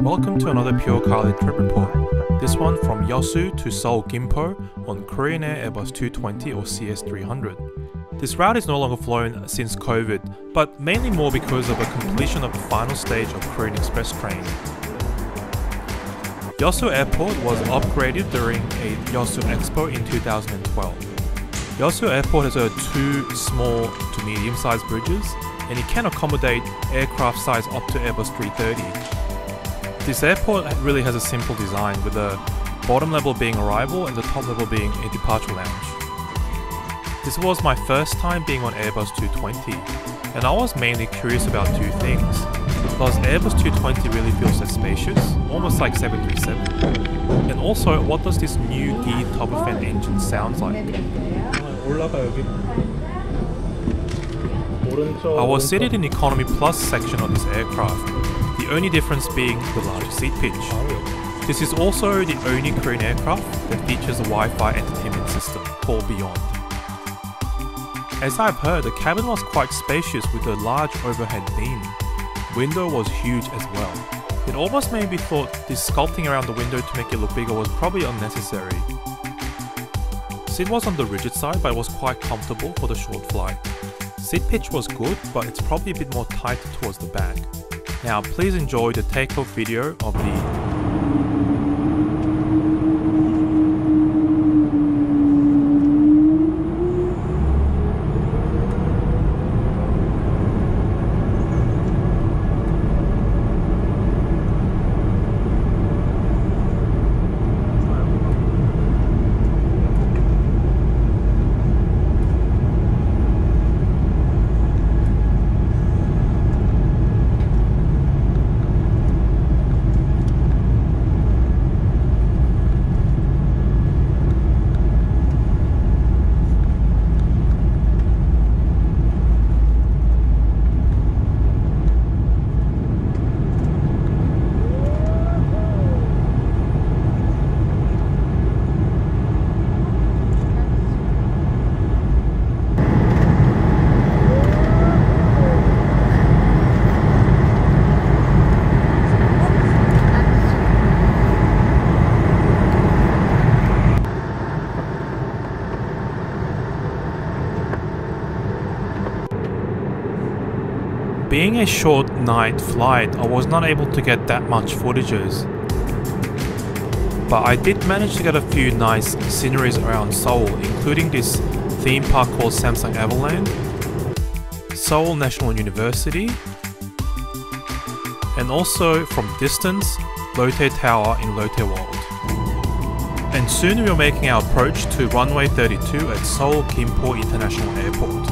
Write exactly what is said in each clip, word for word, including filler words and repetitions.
Welcome to another Puercaeli trip report, this one from Yeosu to Seoul Gimpo on Korean Air Airbus two twenty or C S three hundred. This route is no longer flown since COVID, but mainly more because of a completion of the final stage of Korean Express train. Yeosu Airport was upgraded during a Yeosu Expo in two thousand twelve. Yeosu Airport has uh, two small to medium-sized bridges, and it can accommodate aircraft size up to Airbus three thirty. This airport really has a simple design, with the bottom level being arrival and the top level being a departure lounge. This was my first time being on Airbus two twenty, and I was mainly curious about two things. Does Airbus two twenty really feel so spacious, almost like seven thirty-seven? And also, what does this new geared turbofan engine sound like? I was seated in Economy Plus section of this aircraft, the only difference being the larger seat pitch. This is also the only Korean aircraft that features a Wi-Fi entertainment system called Beyond. As I've heard, the cabin was quite spacious with a large overhead beam. Window was huge as well. It almost made me thought this sculpting around the window to make it look bigger was probably unnecessary. Seat was on the rigid side, but it was quite comfortable for the short flight. Seat pitch was good, but it's probably a bit more tight towards the back. Now please enjoy the takeoff video of the Being a short night flight, I was not able to get that much footages, but I did manage to get a few nice sceneries around Seoul, including this theme park called Samsung Everland, Seoul National University, and also from distance, Lotte Tower in Lotte World. And soon we are making our approach to runway thirty-two at Seoul Gimpo International Airport.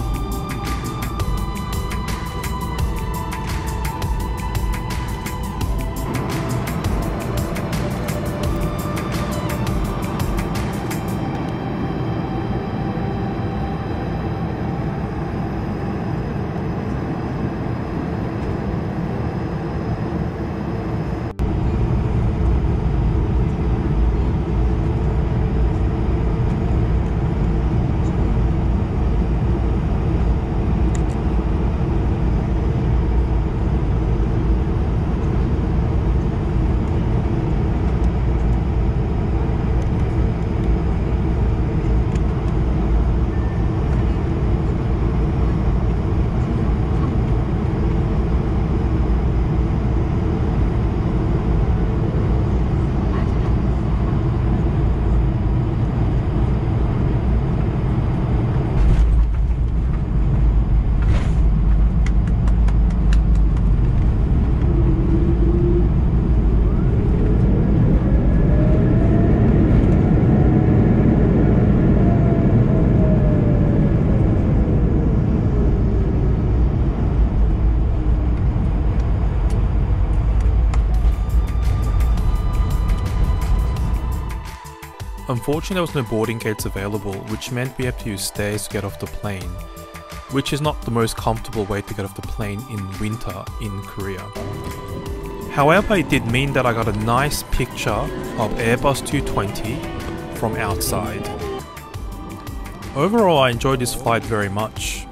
Unfortunately, there was no boarding gates available, which meant we had to use stairs to get off the plane, which is not the most comfortable way to get off the plane in winter in Korea. However, it did mean that I got a nice picture of Airbus two twenty from outside. Overall, I enjoyed this flight very much.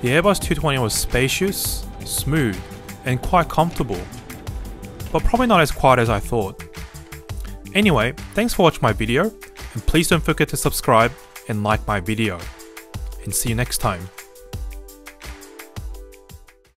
The Airbus two twenty was spacious, smooth, and quite comfortable. but probably not as quiet as I thought. Anyway, thanks for watching my video, and please don't forget to subscribe and like my video. And see you next time.